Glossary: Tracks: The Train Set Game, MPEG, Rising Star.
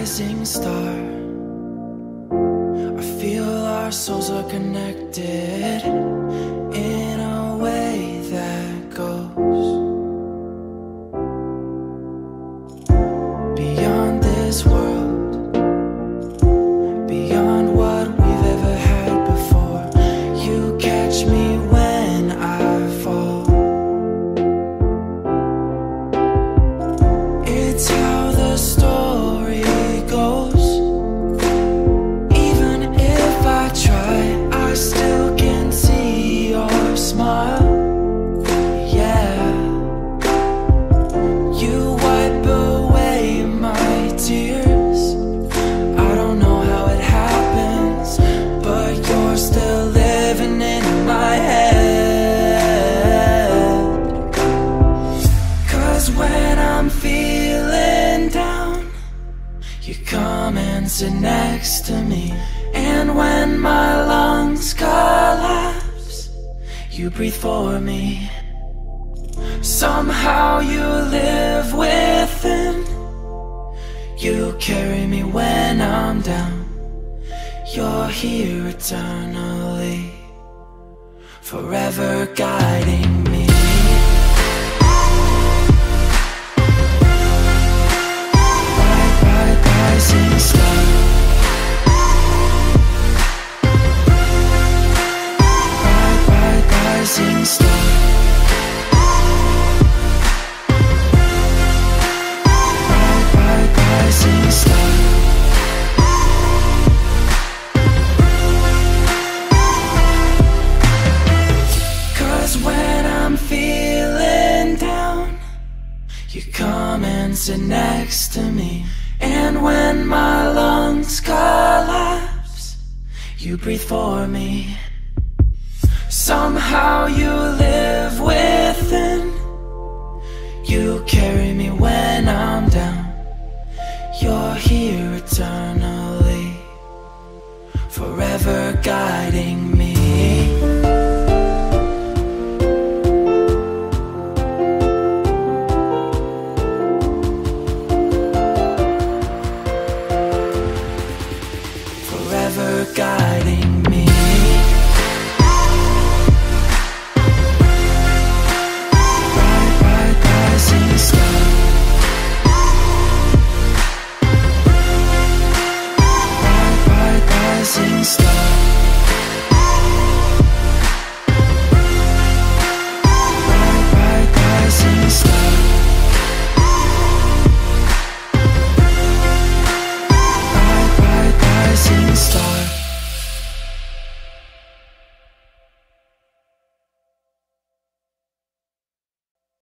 rising star. I feel our souls are connected in a way that goes beyond this world, beyond what we've ever had before. You catch me when I fall. It's how the story goes. You come and sit next to me, and when my lungs collapse, you breathe for me. Somehow you live within. You carry me when I'm down. You're here eternally, forever guiding me. Rising star, rising star, rising star, cause when I'm feeling down, you come and sit next to me. And when my lungs collapse, you breathe for me. Somehow you live within. You carry me when I'm down. You're here eternally.